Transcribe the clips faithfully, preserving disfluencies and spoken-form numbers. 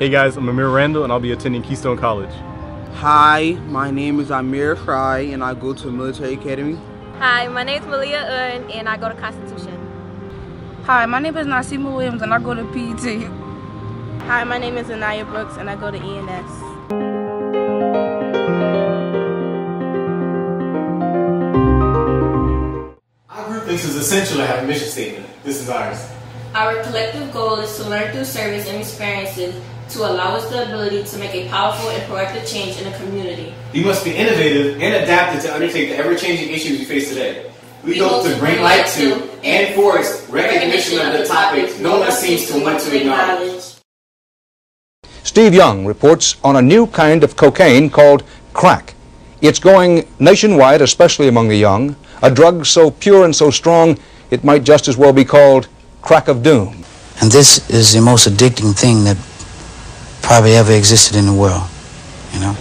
Hey guys, I'm Amir Randall and I'll be attending Keystone College. Hi, my name is Amir Fry and I go to Military Academy. Hi, my name is Malia Un and I go to Constitution. Hi, my name is Nasima Williams and I go to P E T. Hi, my name is Anaya Brooks and I go to E N S. This is essential to have a mission statement. This is ours. Our collective goal is to learn through service and experiences to allow us the ability to make a powerful and proactive change in a community. We must be innovative and adaptive to undertake the ever-changing issues we face today. We, we hope to bring light to and force recognition of the topics no one seems to want to acknowledge. Steve Young reports on a new kind of cocaine called crack. It's going nationwide, especially among the young. A drug so pure and so strong, it might just as well be called crack of doom. And this is the most addicting thing that probably ever existed in the world, you know?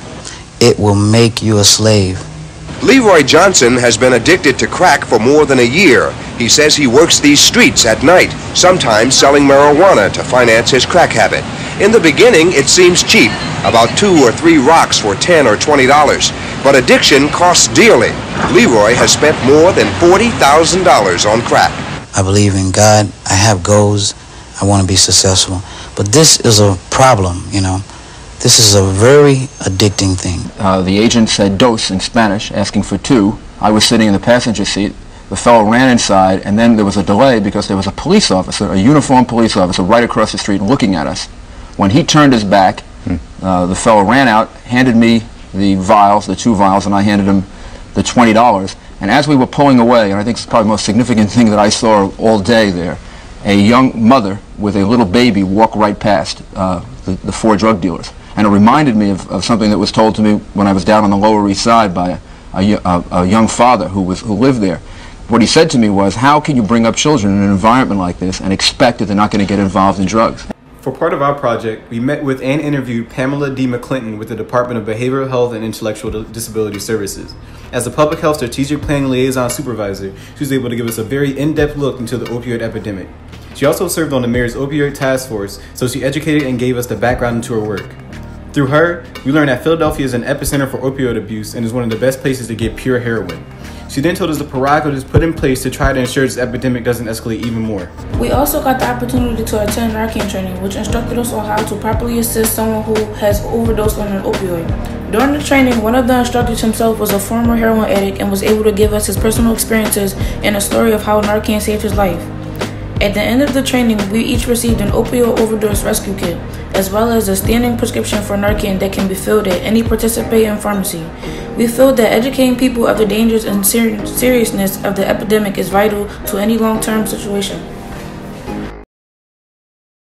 It will make you a slave. Leroy Johnson has been addicted to crack for more than a year. He says he works these streets at night, sometimes selling marijuana to finance his crack habit. In the beginning, it seems cheap, about two or three rocks for ten or twenty dollars. But addiction costs dearly. Leroy has spent more than forty thousand dollars on crack. I believe in God. I have goals. I want to be successful. But this is a problem, you know. This is a very addicting thing. Uh, the agent said dos in Spanish, asking for two. I was sitting in the passenger seat. The fellow ran inside, and then there was a delay because there was a police officer, a uniformed police officer, right across the street looking at us. When he turned his back, uh, the fellow ran out, handed me the vials, the two vials, and I handed him the twenty dollars. And as we were pulling away, and I think it's probably the most significant thing that I saw all day there, a young mother with a little baby walked right past uh, the, the four drug dealers. And it reminded me of, of something that was told to me when I was down on the Lower East Side by a, a, a, a young father who, was, who lived there. What he said to me was, how can you bring up children in an environment like this and expect that they're not going to get involved in drugs? For part of our project, we met with and interviewed Pamela D. McClinton with the Department of Behavioral Health and Intellectual Disability Services. As a Public Health Strategic Planning Liaison Supervisor, she was able to give us a very in-depth look into the opioid epidemic. She also served on the Mayor's Opioid Task Force, so she educated and gave us the background into her work. Through her, we learned that Philadelphia is an epicenter for opioid abuse and is one of the best places to get pure heroin. She then told us the prerogatives put in place to try to ensure this epidemic doesn't escalate even more. We also got the opportunity to attend Narcan training, which instructed us on how to properly assist someone who has overdosed on an opioid. During the training, one of the instructors himself was a former heroin addict and was able to give us his personal experiences and a story of how Narcan saved his life. At the end of the training, we each received an opioid overdose rescue kit, as well as a standing prescription for Narcan that can be filled at any participating pharmacy. We feel that educating people of the dangers and ser seriousness of the epidemic is vital to any long-term situation.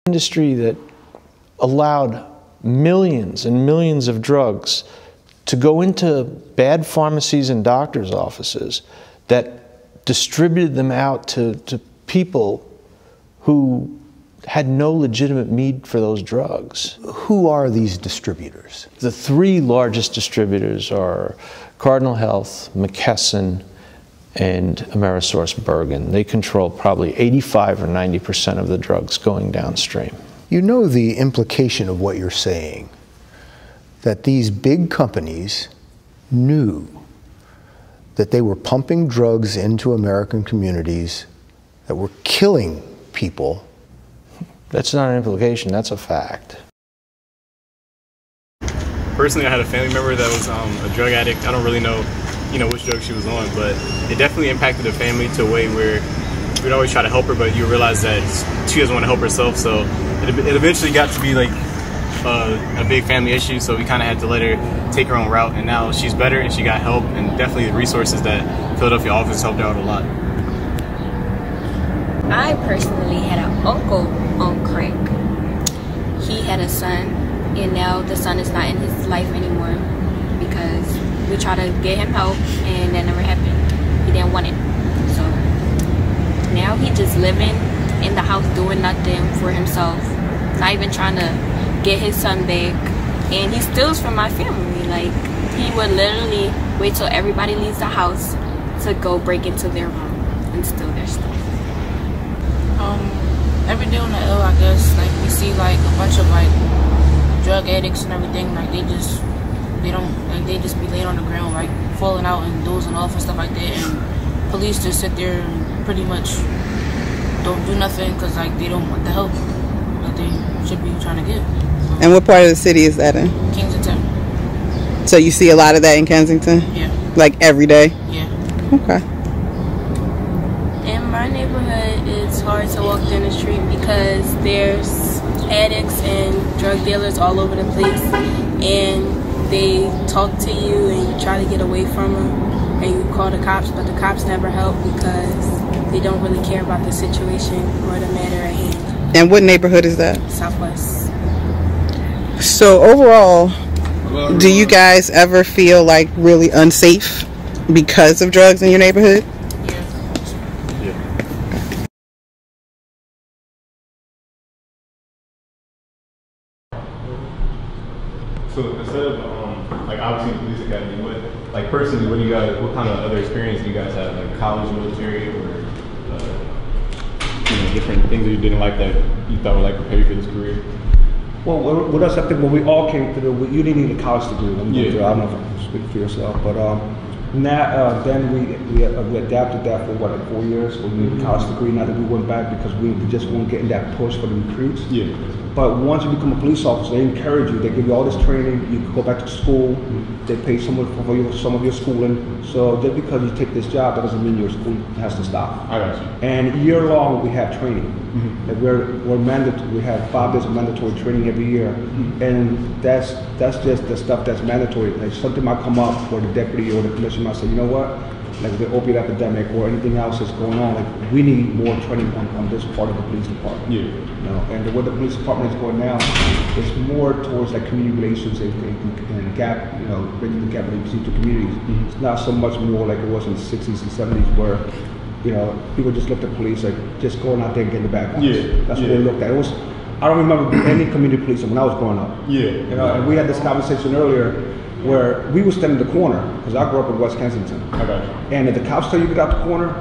Industry that allowed millions and millions of drugs to go into bad pharmacies and doctors' offices, that distributed them out to, to people who had no legitimate need for those drugs. Who are these distributors? The three largest distributors are Cardinal Health, McKesson, and Amerisource Bergen. They control probably eighty-five or ninety percent of the drugs going downstream. You know the implication of what you're saying, that these big companies knew that they were pumping drugs into American communities that were killing people. That's not an implication, that's a fact. Personally, I had a family member that was um, a drug addict. I don't really know, you know, which drug she was on, but it definitely impacted the family to a way where we'd always try to help her, but you realize that she doesn't want to help herself, so it, it eventually got to be like uh, a big family issue, so we kind of had to let her take her own route, and now she's better and she got help, and definitely the resources that Philadelphia offers helped her out a lot. I personally had an uncle on crack. He had a son, and now the son is not in his life anymore because we tried to get him help and that never happened. He didn't want it. So now he's just living in the house doing nothing for himself, not even trying to get his son back. And he steals from my family. Like, he would literally wait till everybody leaves the house to go break into their room and steal their stuff. Um, every day on the L, I guess, like, we see, like, a bunch of, like, addicts and everything, like they just they don't like they just be laying on the ground, like falling out and dozing off and stuff like that. And police just sit there and pretty much don't do nothing because like they don't want the help that they should be trying to give. So, and what part of the city is that in? Kensington. So you see a lot of that in Kensington? Yeah. Like every day? Yeah. Okay. In my neighborhood, it's hard to walk down the street because there's addicts and drug dealers all over the place, and they talk to you and you try to get away from them and you call the cops, but the cops never help because they don't really care about the situation or the matter at hand. And what neighborhood is that? Southwest. So overall, do you guys ever feel like really unsafe because of drugs in your neighborhood? So instead of um, like obviously the police academy, what like personally, what do you guys, what kind of other experience do you guys have, like college, military, or uh, you know, different things that you didn't like that you thought would like prepare you for this career? Well, with us, I think when we all came through, you didn't need a college degree. When yeah. through, I don't know if you can speak for yourself, but um, now uh, then we we, uh, we adapted that for what, like four years. We needed a college degree. Now that we went back because we just weren't getting that push for the recruits. Yeah. But once you become a police officer, they encourage you. They give you all this training. You go back to school. They pay some of your, some of your schooling. So just because you take this job, that doesn't mean your school has to stop. I got you. And year long, we have training. Mm-hmm. And we're we're mandatory. We have five days of mandatory training every year, mm-hmm. and that's that's just the stuff that's mandatory. Like something might come up, or the deputy or the commissioner might say, you know what, like the opioid epidemic or anything else that's going on, like we need more training on, on this part of the police department. Yeah. You know, and the way the police department is going now is more towards like community relations and, and, and gap, you know, bridging the gap between the communities. Mm-hmm. It's not so much more like it was in the sixties and seventies where, you know, people just looked at police like just going out there and getting the bad guys. Yeah. That's yeah. what they looked at. It was, I don't remember any community police when I was growing up. Yeah. You know, and we had this conversation earlier where we would stand in the corner, because I grew up in West Kensington. Okay. And if the cops tell you to get out the corner,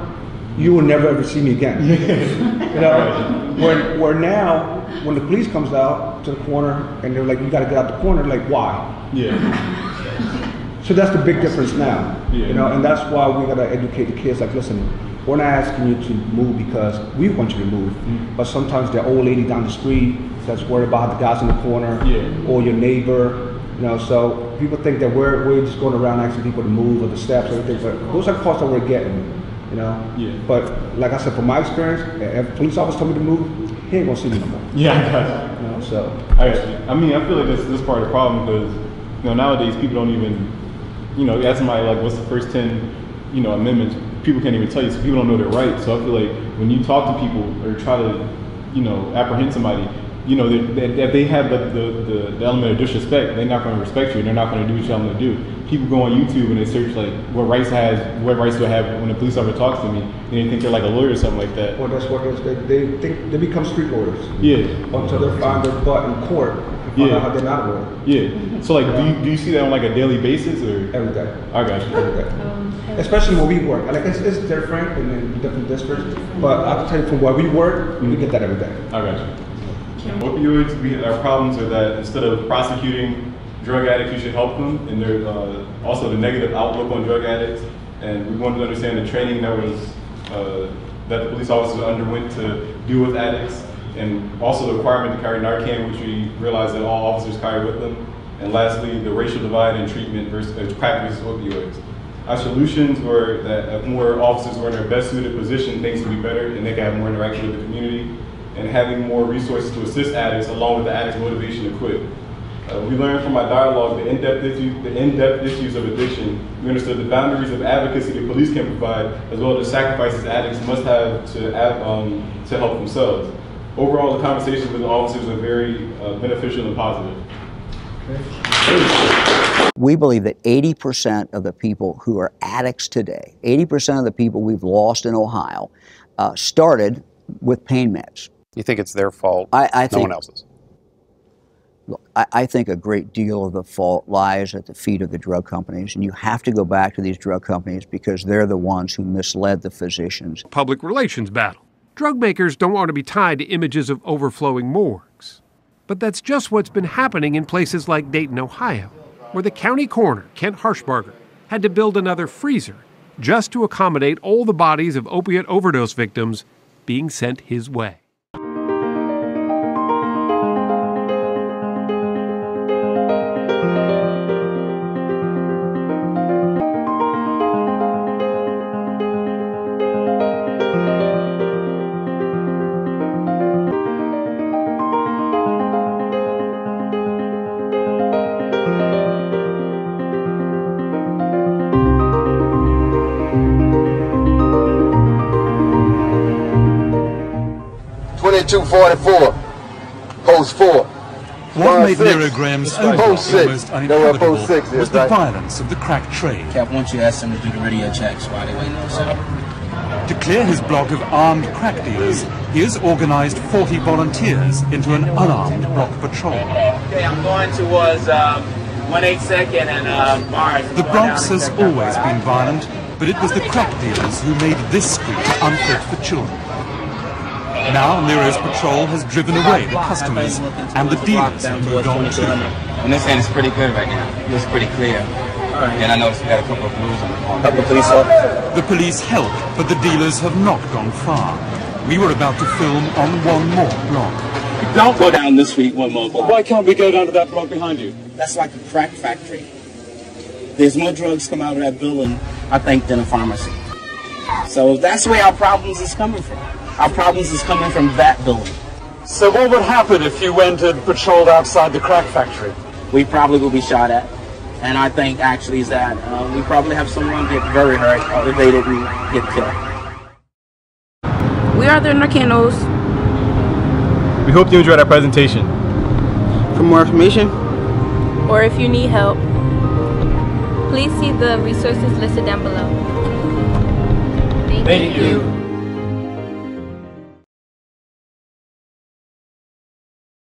you will never ever see me again. You know, where, where now, when the police comes out to the corner and they're like, you gotta get out the corner, like why? Yeah. So that's the big difference now. Yeah. You know, and that's why we gotta educate the kids, like listen, we're not asking you to move because we want you to move, mm-hmm. but sometimes the old lady down the street that's worried about the guys in the corner, yeah. or your neighbor. You know, so people think that we're we're just going around asking people to move or the steps or everything, but those are costs that we're getting, you know. Yeah. But like I said, from my experience, if a police officer told me to move, he ain't gonna see me no more. Yeah, I got you. You know, so I actually, I mean, I feel like this this part of the problem because you know nowadays people don't even, you know, ask somebody like what's the first ten, you know, amendments. People can't even tell you, so people don't know their rights. So I feel like when you talk to people or try to, you know, apprehend somebody, you know, if they have the, the, the element of disrespect, they're not going to respect you and they're not going to do what you tell them to do. People go on YouTube and they search like, what rights has, what rights do I have when a police officer talks to me? And they think they're like a lawyer or something like that. Well, that's what it is. They, they think they become street lawyers. Yeah. Until they find their butt in court and find yeah. out how they're not a lawyer. Yeah. So like, do you, do you see that on like a daily basis or? Every day. I got you. Every day. Um, Especially where we work. Like it's, it's different in different districts, but I can tell you from where we work, mm-hmm. we get that every day. I got you. Opioids, we, our problems are that instead of prosecuting drug addicts, you should help them, and there's uh, also the negative outlook on drug addicts, and we wanted to understand the training that was uh, that the police officers underwent to deal with addicts, and also the requirement to carry Narcan, which we realized that all officers carry with them, and lastly, the racial divide in treatment versus uh, crack versus opioids. Our solutions were that if more officers were in their best suited position, things would be better, and they could have more interaction with the community, and having more resources to assist addicts along with the addict's motivation to quit. Uh, we learned from our dialogue the in-depth issues, the in-depth issues of addiction. We understood the boundaries of advocacy that police can provide, as well as the sacrifices addicts must have to, um, to help themselves. Overall, the conversations with the officers are very uh, beneficial and positive. We believe that eighty percent of the people who are addicts today, eighty percent of the people we've lost in Ohio, uh, started with pain meds. You think it's their fault, I, I no think, one else's? Look, I, I think a great deal of the fault lies at the feet of the drug companies, and you have to go back to these drug companies because they're the ones who misled the physicians. Public relations battle. Drug makers don't want to be tied to images of overflowing morgues. But that's just what's been happening in places like Dayton, Ohio, where the county coroner, Kent Harshbarger, had to build another freezer just to accommodate all the bodies of opiate overdose victims being sent his way. two forty-four, post four. What made Narcan's almost uninhabitable was the right. violence of the crack trade. Cap, once you ask them to do the radio checks, why they waiting for something? To clear his block of armed crack dealers, he has organized forty volunteers into an unarmed block patrol. Okay, I'm going towards um, one eighty-second and uh, Mars. The Bronx has always been violent, but it was the crack dealers who made this street unfit for children. Now, Leroy's patrol has driven away the customers, and the dealers have moved on too. And this end is pretty good right now. It looks pretty clear. And I noticed we had a couple of blues on the corner. Couple of police officers. The police help, but the dealers have not gone far. We were about to film on one more block. Don't go down this week one more block. Why can't we go down to that block behind you? That's like a crack factory. There's more drugs come out of that building, I think, than a pharmacy. So that's where our problems is coming from. Our problems is coming from that building. So what would happen if you went and patrolled outside the crack factory? We probably would be shot at. And I think actually is that uh, we probably have someone get very hurt if they didn't get killed. We are the Narcanos. We hope you enjoyed our presentation. For more information, or if you need help, please see the resources listed down below. Thank, Thank you. you.